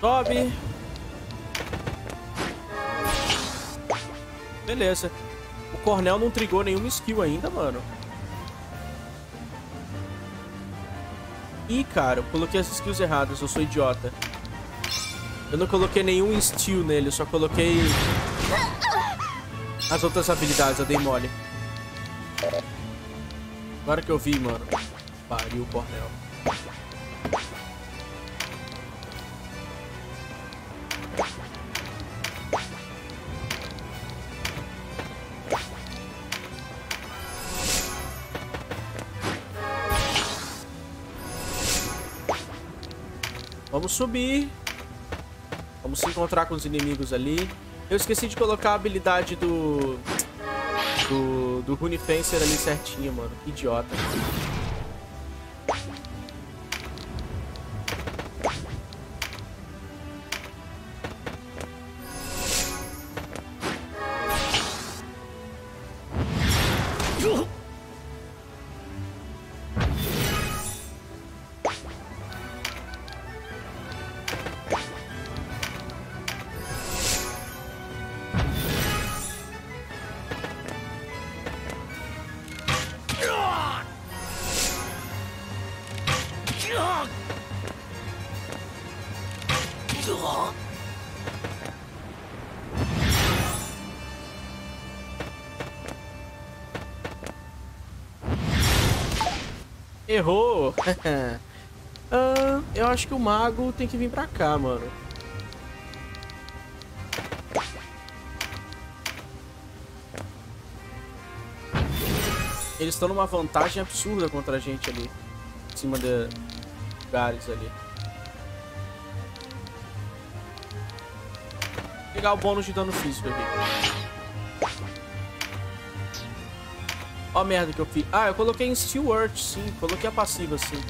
Sobe. Beleza. O Cornel não trigou nenhuma skill ainda, mano. Ih, cara, eu coloquei as skills erradas. Eu sou idiota. Eu não coloquei nenhum steel nele. Eu só coloquei as outras habilidades. Eu dei mole. Agora que eu vi, mano. Pariu o Cornel. Vamos subir. Vamos se encontrar com os inimigos ali. Eu esqueci de colocar a habilidade do... Do, do Rune Fencer ali certinho, mano. Que idiota. Errou! uh, eu acho que o mago tem que vir pra cá, mano. Eles estão numa vantagem absurda contra a gente ali. Em cima de lugares ali. Vou pegar o bônus de dano físico aqui. Ó a merda que eu fiz. Ah, eu coloquei em Stewart, sim. Coloquei a passiva, sim.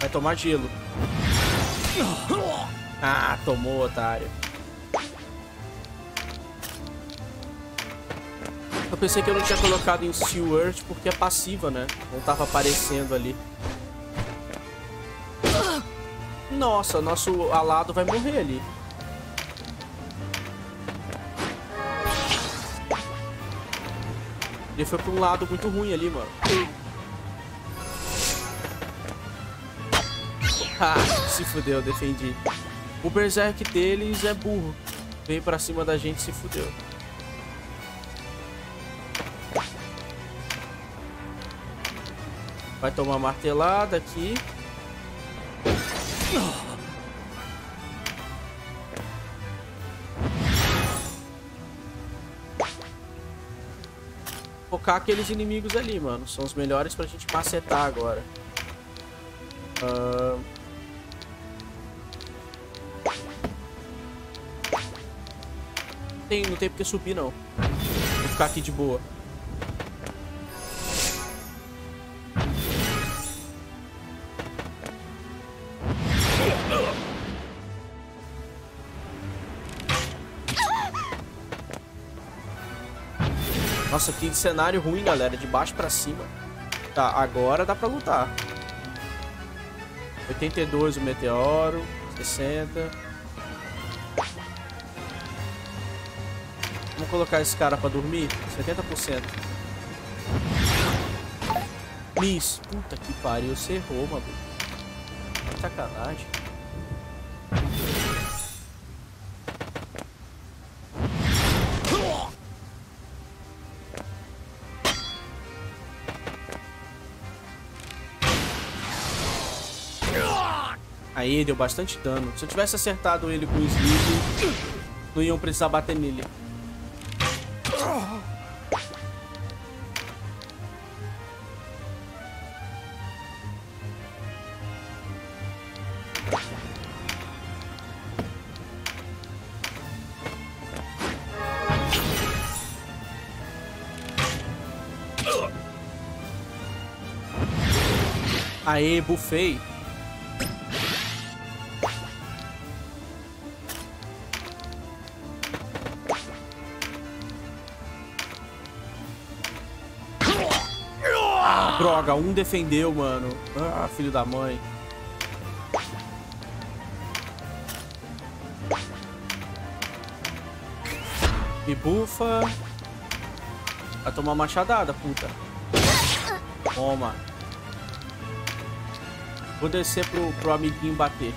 Vai tomar gelo. Ah, tomou, otário. Eu pensei que eu não tinha colocado em Seward porque é passiva, né? Não tava aparecendo ali. Nossa, nosso alado vai morrer ali. Ele foi pra um lado muito ruim ali, mano. Ah, se fudeu, defendi. O berserk deles é burro. Veio pra cima da gente e se fudeu. Vai tomar martelada aqui. Focar aqueles inimigos ali, mano. São os melhores pra gente macetar agora. Ahn... Uh... Não tem porque subir, não. Vou ficar aqui de boa. Nossa, que cenário ruim, galera. De baixo pra cima. Tá, agora dá pra lutar. oitenta e dois o meteoro. sessenta. Vamos colocar esse cara pra dormir. setenta por cento. Miss. Puta que pariu. Você errou, mano. Que sacanagem. Aí, deu bastante dano. Se eu tivesse acertado ele com o Sleep, não iam precisar bater nele. Aê, bufei. Ah, droga, um defendeu, mano. Ah, filho da mãe. Me bufa. Vai tomar machadada, puta. Toma. Vou descer pro, pro amiguinho bater.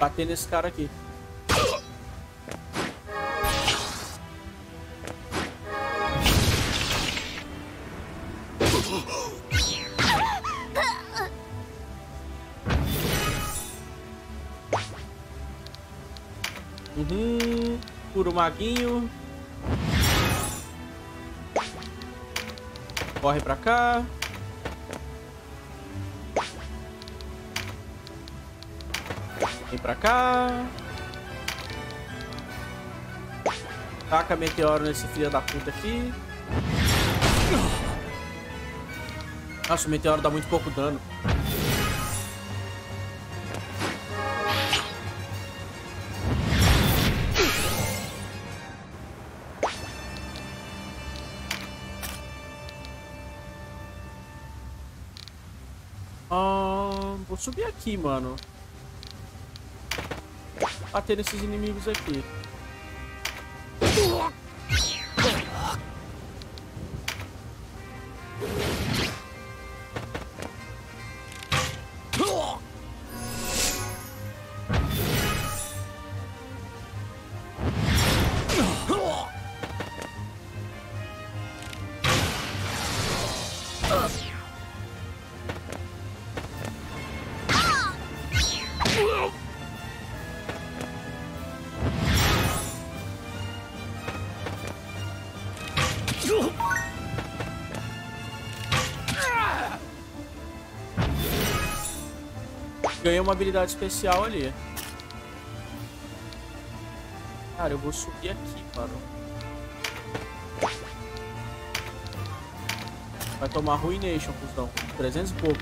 Bater nesse cara aqui. Uhum, cura o maguinho. Corre pra cá. Vem pra cá. Taca meteoro nesse filho da puta aqui. Nossa, o meteoro dá muito pouco dano. Vou subir aqui, mano. Bater nesses inimigos aqui. Ganhei uma habilidade especial ali. Cara, eu vou subir aqui, mano. Vai tomar Ruination, cuzão. trezentos e pouco.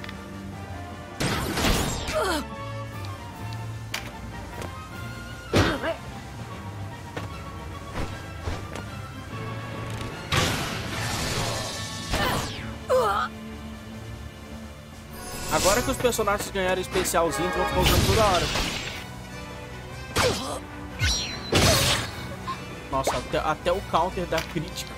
Agora que os personagens ganharam especialzinho, vão ficar usando toda hora. Nossa, até, até o counter da crítica.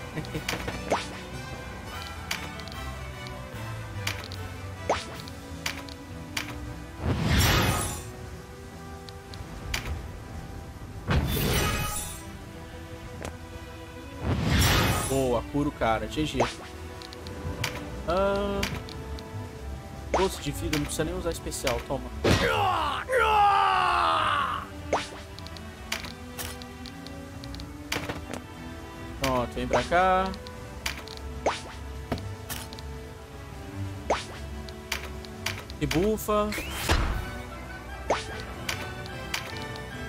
Boa, puro cara. G G. Ah... doze de vida, não precisa nem usar especial, toma. Pronto, vem pra cá. E bufa.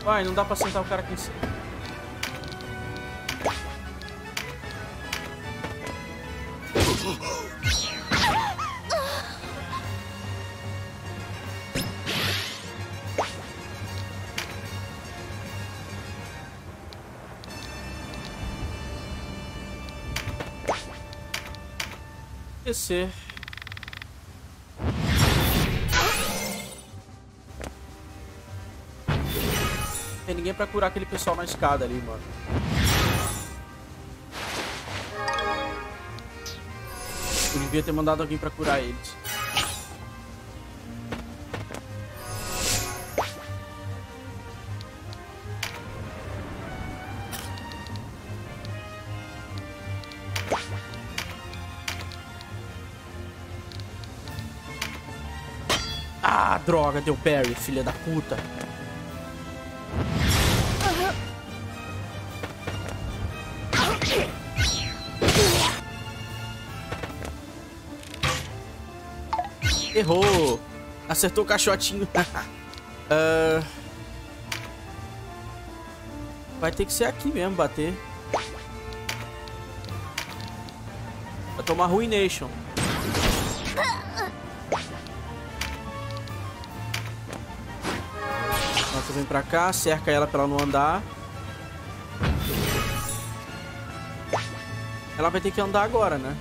Vai, não dá pra sentar o cara aqui em cima. Descer. Tem ninguém pra curar aquele pessoal na escada ali, mano. Eu devia ter mandado alguém pra curar eles. Droga, deu parry, filha da puta. Errou. Acertou o caixotinho. uh... Vai ter que ser aqui mesmo, bater. Vai tomar Ruination. Vem pra cá, cerca ela pra ela não andar. Ela vai ter que andar agora, né?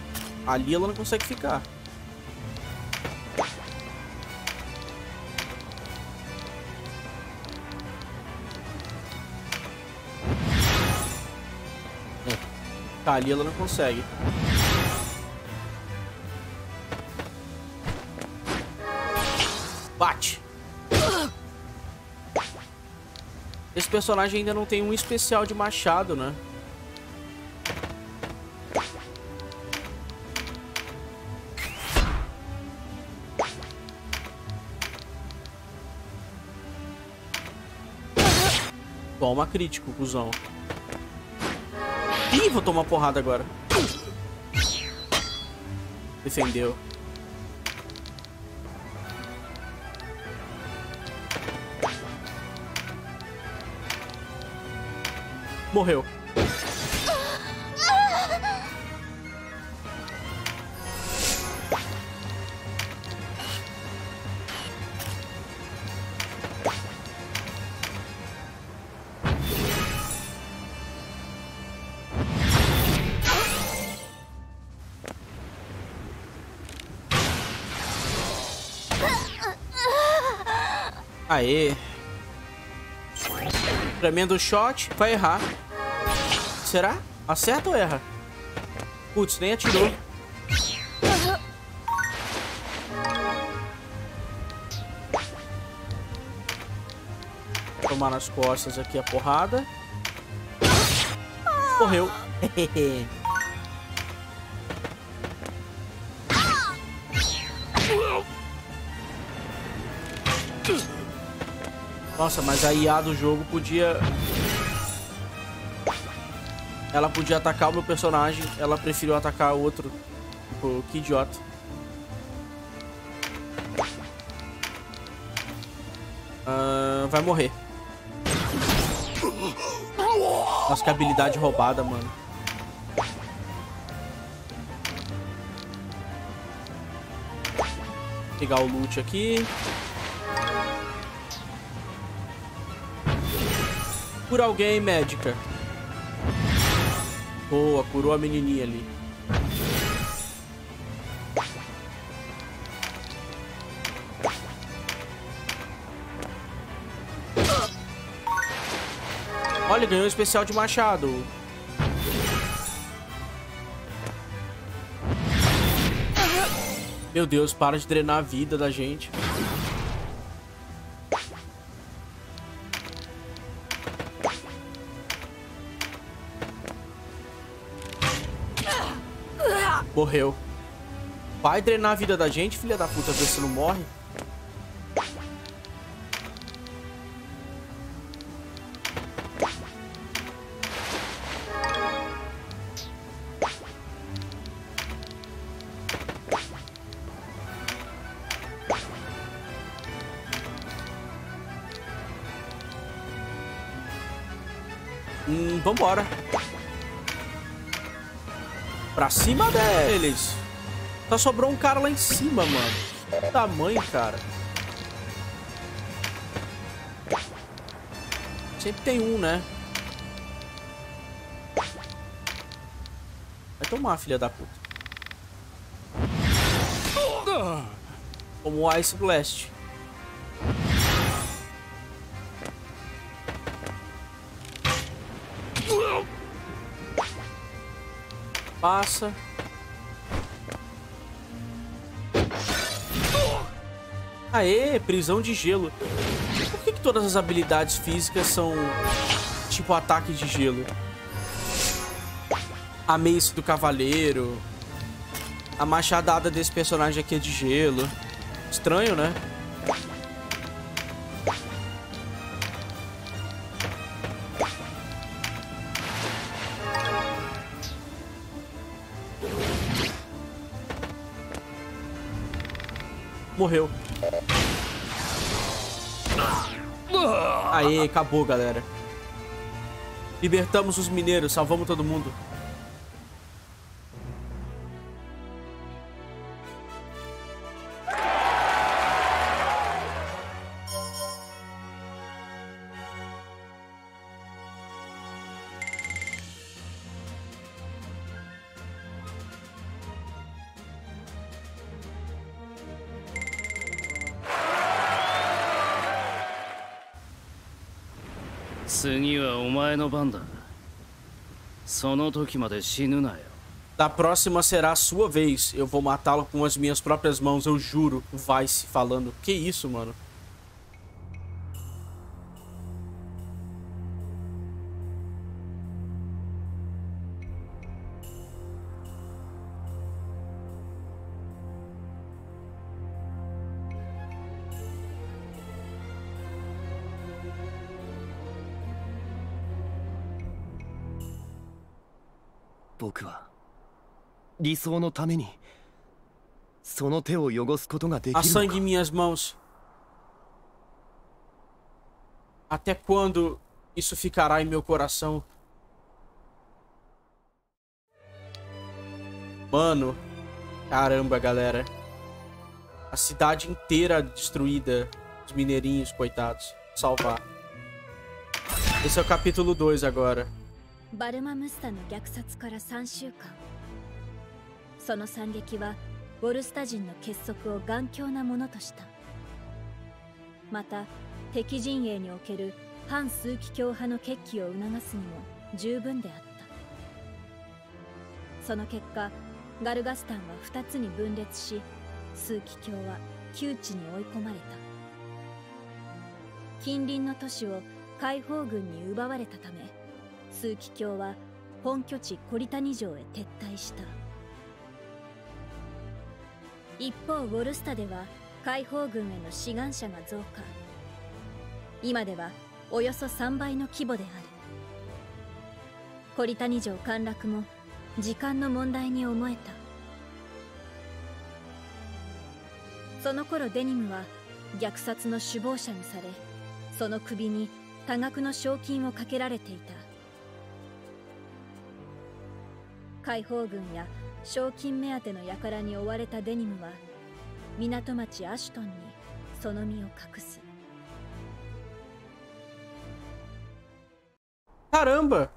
Ali ela não consegue ficar. Tá, ali ela não consegue. Bate! Esse personagem ainda não tem um especial de machado, né? Toma crítico, cuzão. Ih, vou tomar porrada agora. Defendeu. Morreu. Aê. Tremendo shot. Vai errar. Será? Acerta ou erra? Putz, nem atirou. Tomar nas costas aqui a porrada. Morreu. Nossa, mas a I A do jogo podia... Ela podia atacar o meu personagem. Ela preferiu atacar o outro. Tipo, que idiota. Uh, vai morrer. Nossa, que habilidade roubada, mano. Vou pegar o loot aqui. Cura alguém, médica. Boa, curou a menininha ali. Olha, ganhou um especial de machado. Meu Deus, para de drenar a vida da gente. Morreu. Vai drenar a vida da gente, filha da puta, ver se não morre. Hum, vambora. Pra cima deles. Só sobrou um cara lá em cima, mano. Que tamanho, cara. Sempre tem um, né? Vai tomar, filha da puta. Como o Ice Blast. Passa. Aê, prisão de gelo. Por que que todas as habilidades físicas são tipo ataque de gelo? A mace do cavaleiro. A machadada desse personagem aqui é de gelo. Estranho, né? Morreu. Aê, acabou, galera. Libertamos os mineiros, salvamos todo mundo. Da próxima será a sua vez. Eu vou matá-lo com as minhas próprias mãos, eu juro. O Vyce falando. Que isso, mano? A sangue em minhas mãos. Até quando isso ficará em meu coração? Mano, caramba, galera. A cidade inteira destruída. Os mineirinhos, coitados. Vou salvar. Esse é o capítulo dois agora. Balmamusa no gakusatsu para três semanas. その惨劇はウォルスタ人の結束を頑強なものとした。また敵陣営における反枢機卿派の決起を促すにも十分であった。その結果ガルガスタンはふたつに分裂し、枢機卿は窮地に追い込まれた。近隣の都市を解放軍に奪われたため、枢機卿は本拠地コリタニ城へ撤退した。一方ウォルスタでは解放軍への志願者が増加。今ではおよそさんばいの規模である。コリタニ城陥落も時間の問題に思えた。その頃デニムは虐殺の首謀者にされ、その首に多額の賞金をかけられていた。解放軍や賞金目当ての輩に追われたデニムは港町アシュトンにその身を隠す。 Caramba!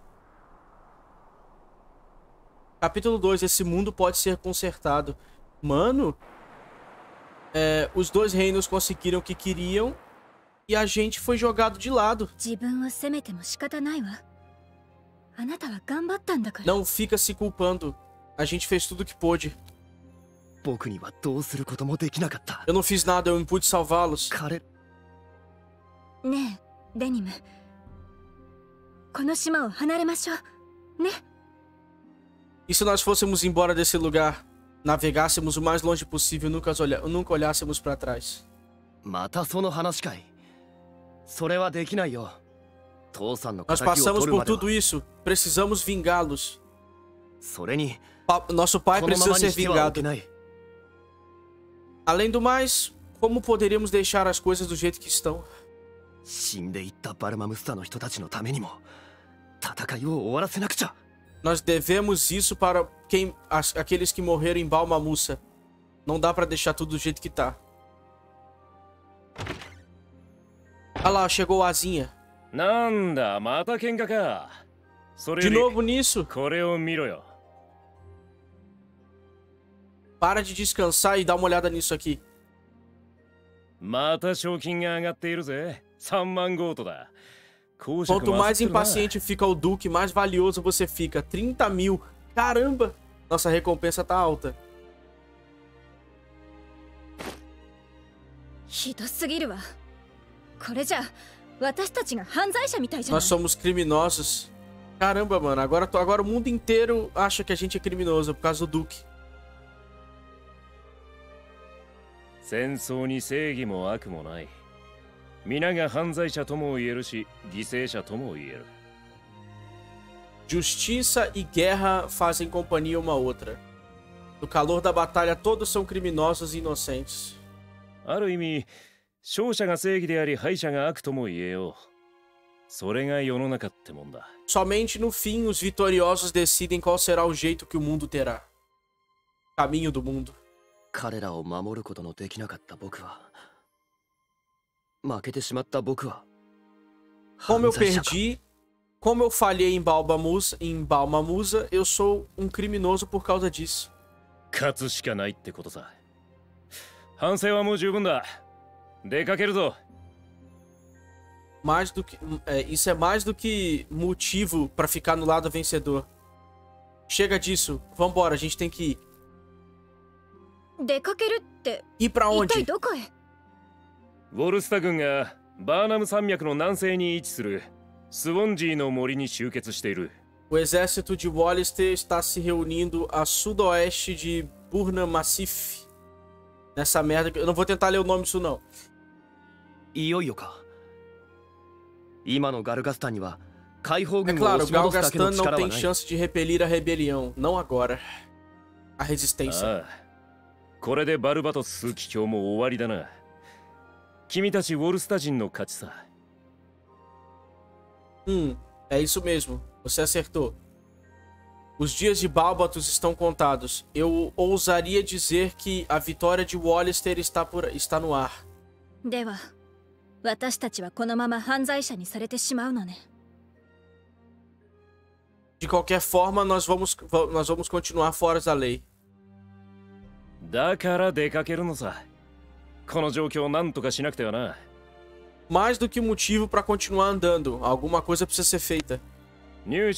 Capítulo dois, esse mundo pode ser consertado. Mano, é, os dois reinos conseguiram o que queriam e a gente foi jogado de lado. Não fica se culpando. A gente fez tudo o que pôde. Eu não fiz nada, eu não pude salvá-los. Né, Denim. この島を離れましょう。ね? E se nós fôssemos embora desse lugar, navegássemos o mais longe possível, nunca olha, nunca olhássemos para trás. Nós passamos por tudo isso, precisamos vingá-los. Nosso pai precisa ser vingado. Além do mais, como poderíamos deixar as coisas do jeito que estão? Nós devemos isso para quem, as, aqueles que morreram em Balmamusa. Não dá pra deixar tudo do jeito que tá. Ah lá, chegou a Azinha. De novo nisso? Para de descansar e dá uma olhada nisso aqui. Quanto mais impaciente fica o Duque, mais valioso você fica. trinta mil. Caramba! Nossa recompensa tá alta. Nós somos criminosos. Caramba, mano. Agora, agora o mundo inteiro acha que a gente é criminoso por causa do Duque. Justiça e guerra fazem companhia uma outra. No calor da batalha, todos são criminosos e inocentes. Somente no fim, os vitoriosos decidem qual será o jeito que o mundo terá. Caminho do mundo. Como eu perdi, como eu falhei em Balmamusa, em Balmamusa, eu sou um criminoso por causa disso. Mais do que, é, isso é mais do que motivo pra ficar no lado vencedor. Chega disso, vambora, a gente tem que ir. Ir pra onde? O exército de Walister está se reunindo a sudoeste de Burnham Massif. Nessa merda que... eu não vou tentar ler o nome disso não. É claro, o Galgastan não tem chance de repelir a rebelião. Não agora. A resistência. Ah. Hum, é isso mesmo. Você acertou. Os dias de Balbatos estão contados. Eu ousaria dizer que a vitória de Walister está, por... está no ar. De qualquer forma, nós vamos, nós vamos continuar fora da lei. mais do que motivo para continuar andando. Alguma coisa precisa ser feita. Hum.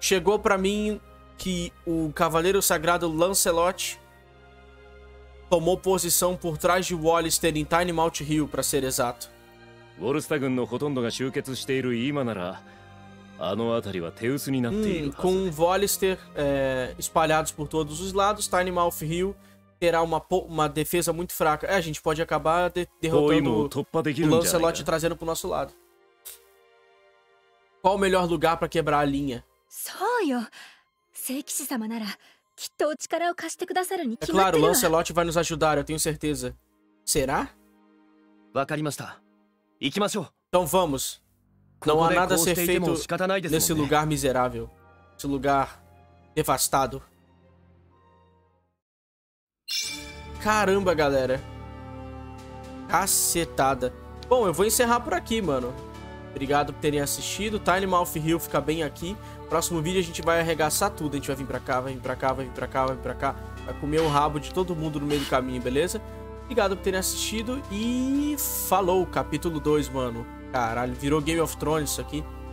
Chegou para mim que o Cavaleiro Sagrado Lancelot tomou posição por trás de Walister em Tynemouth Hill, para ser exato. Hum, com o Walister é, espalhados por todos os lados, Tynemouth Hill terá uma, uma defesa muito fraca. É, a gente pode acabar de derrotando o Lancelot e trazendo pro nosso lado. Qual o melhor lugar para quebrar a linha? É claro, o Lancelot vai nos ajudar, eu tenho certeza. Será? Então vamos. Não há nada a ser feito nesse lugar miserável. Esse lugar devastado. Caramba, galera. Cacetada. Bom, eu vou encerrar por aqui, mano. Obrigado por terem assistido. Tynemouth Hill fica bem aqui. Próximo vídeo a gente vai arregaçar tudo. A gente vai vir pra cá, vai vir pra cá, vai vir pra cá, vai vir pra cá. Vai comer o rabo de todo mundo no meio do caminho, beleza? Obrigado por terem assistido e... Falou, capítulo dois, mano. Caralho, virou Game of Thrones isso aqui.